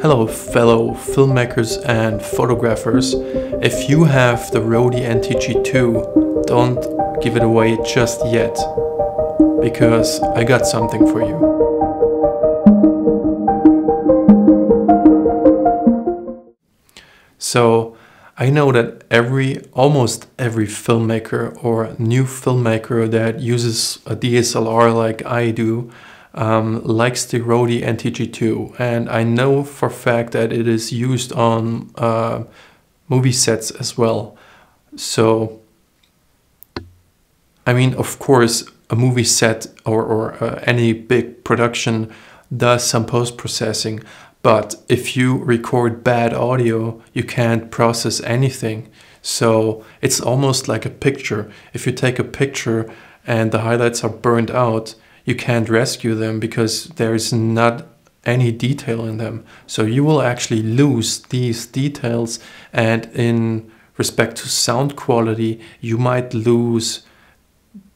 Hello fellow filmmakers and photographers. If you have the Rode NTG2, don't give it away just yet, because I got something for you. So I know that almost every filmmaker or new filmmaker that uses a DSLR like I do likes the Rode NTG2, and I know for a fact that it is used on movie sets as well. So, I mean, of course, a movie set or any big production does some post-processing, but if you record bad audio, you can't process anything. So it's almost like a picture. If you take a picture and the highlights are burned out, you can't rescue them because there is not any detail in them. So you will actually lose these details, and in respect to sound quality, you might lose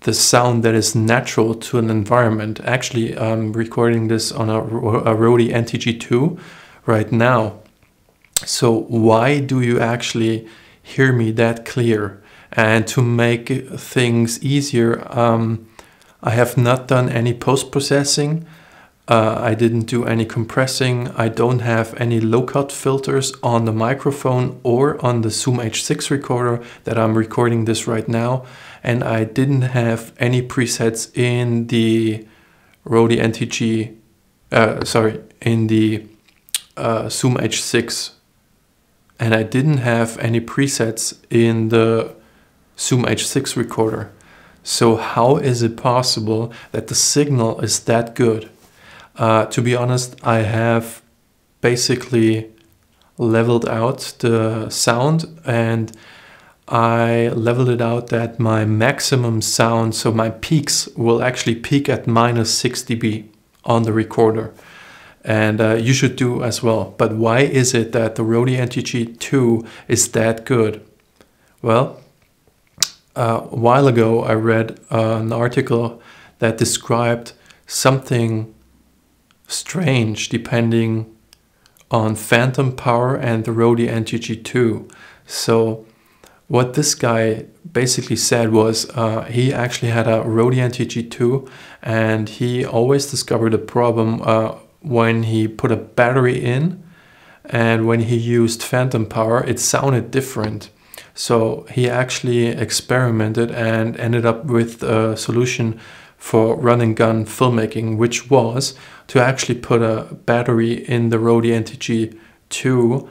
the sound that is natural to an environment. Actually, I'm recording this on a Rode NTG2 right now. So why do you actually hear me that clear? And to make things easier, I have not done any post-processing, I didn't do any compressing, I don't have any low-cut filters on the microphone or on the Zoom H6 recorder that I'm recording this right now, and I didn't have any presets in the Rode NTG, in the Zoom H6, and I didn't have any presets in the Zoom H6 recorder. So how is it possible that the signal is that good? To be honest, I have basically leveled out the sound, and I leveled it out that my maximum sound, so my peaks, will actually peak at minus 6 dB on the recorder. And you should do as well. But why is it that the Rode NTG2 is that good? Well, a while ago I read an article that described something strange depending on Phantom Power and the Rode NTG2. So what this guy basically said was he actually had a Rode NTG2, and he always discovered a problem when he put a battery in, and when he used Phantom Power it sounded different. So he actually experimented and ended up with a solution for run-and-gun filmmaking, which was to actually put a battery in the Rode NTG2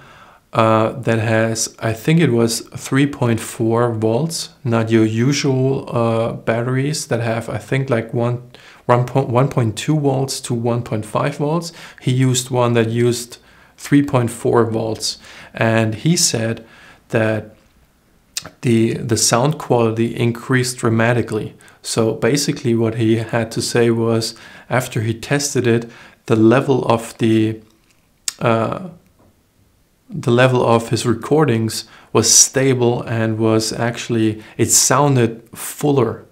that has, I think it was 3.4 volts, not your usual batteries that have, I think, like 1.2 volts to 1.5 volts. He used one that used 3.4 volts, and he said that the sound quality increased dramatically. So basically what he had to say was, after he tested it, the level of his recordings was stable and was actually, it sounded fuller.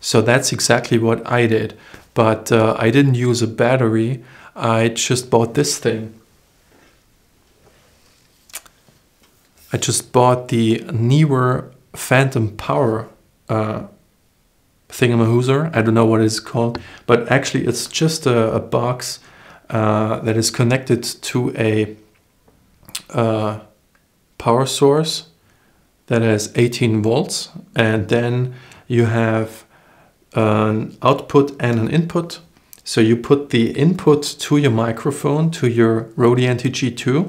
So that's exactly what I did, but I didn't use a battery. I just bought this thing. I just bought the Neewer Phantom Power thingamahoozer. I don't know what it's called, but actually it's just a box that is connected to a power source that has 18 volts, and then you have an output and an input. So you put the input to your microphone, to your Rode NTG2,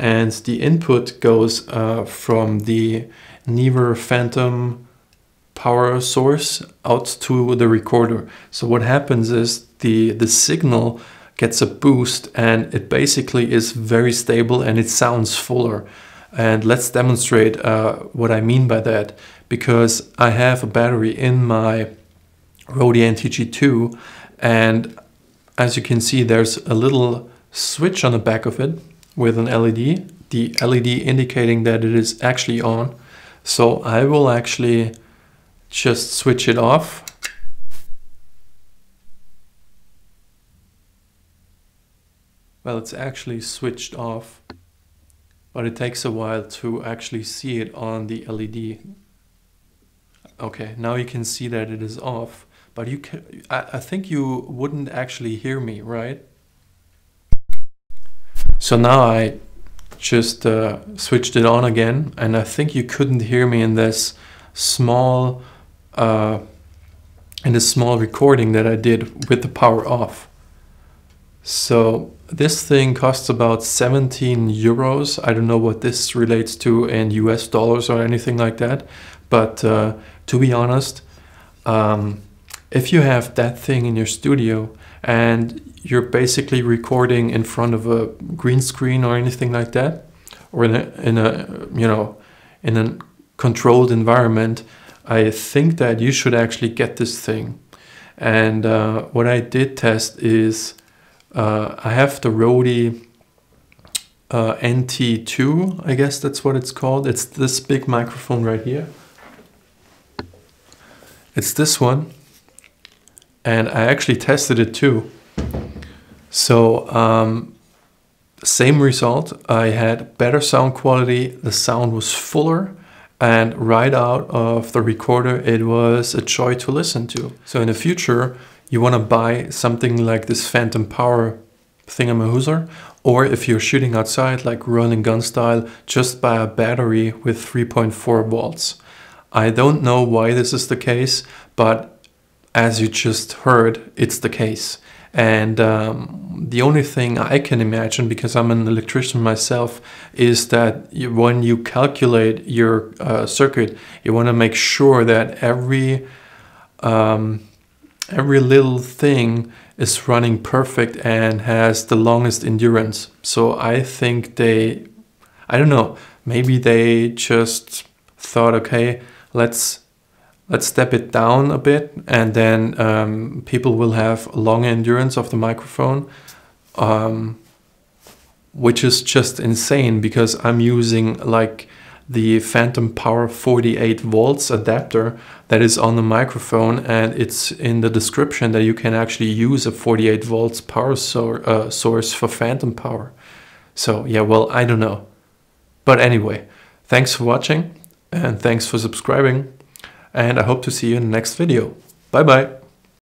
and the input goes from the Neewer Phantom Power source out to the recorder. So what happens is the signal gets a boost, and it basically is very stable and it sounds fuller. And let's demonstrate what I mean by that, because I have a battery in my Rode NTG2, and as you can see there's a little switch on the back of it with an LED, the LED indicating that it is actually on. So I will actually just switch it off. Well, it's actually switched off, but it takes a while to actually see it on the LED. Okay, now you can see that it is off, but you can, I think you wouldn't actually hear me, right? So now I just switched it on again, and I think you couldn't hear me in this small recording that I did with the power off. So this thing costs about 17 euros. I don't know what this relates to in US dollars or anything like that, but to be honest, if you have that thing in your studio and you're basically recording in front of a green screen or anything like that, or in a controlled environment, I think that you should actually get this thing. And what I did test is I have the Rode NT2, I guess that's what it's called. It's this big microphone right here. It's this one, and I actually tested it too. So same result. I had better sound quality, the sound was fuller, and right out of the recorder it was a joy to listen to. So in the future you want to buy something like this Phantom Power thingamahoozer, or if you're shooting outside like running gun style, just buy a battery with 3.4 volts. I don't know why this is the case, but as you just heard, it's the case. And the only thing I can imagine, because I'm an electrician myself, is that when you calculate your circuit, you want to make sure that every little thing is running perfect and has the longest endurance. So I think they, I don't know, maybe they just thought, okay, let's step it down a bit, and then people will have long endurance of the microphone, which is just insane, because I'm using like the Phantom Power 48 volts adapter that is on the microphone, and it's in the description that you can actually use a 48 volts power source for Phantom Power. So yeah, well, I don't know. But anyway, thanks for watching, and thanks for subscribing, and I hope to see you in the next video. Bye bye!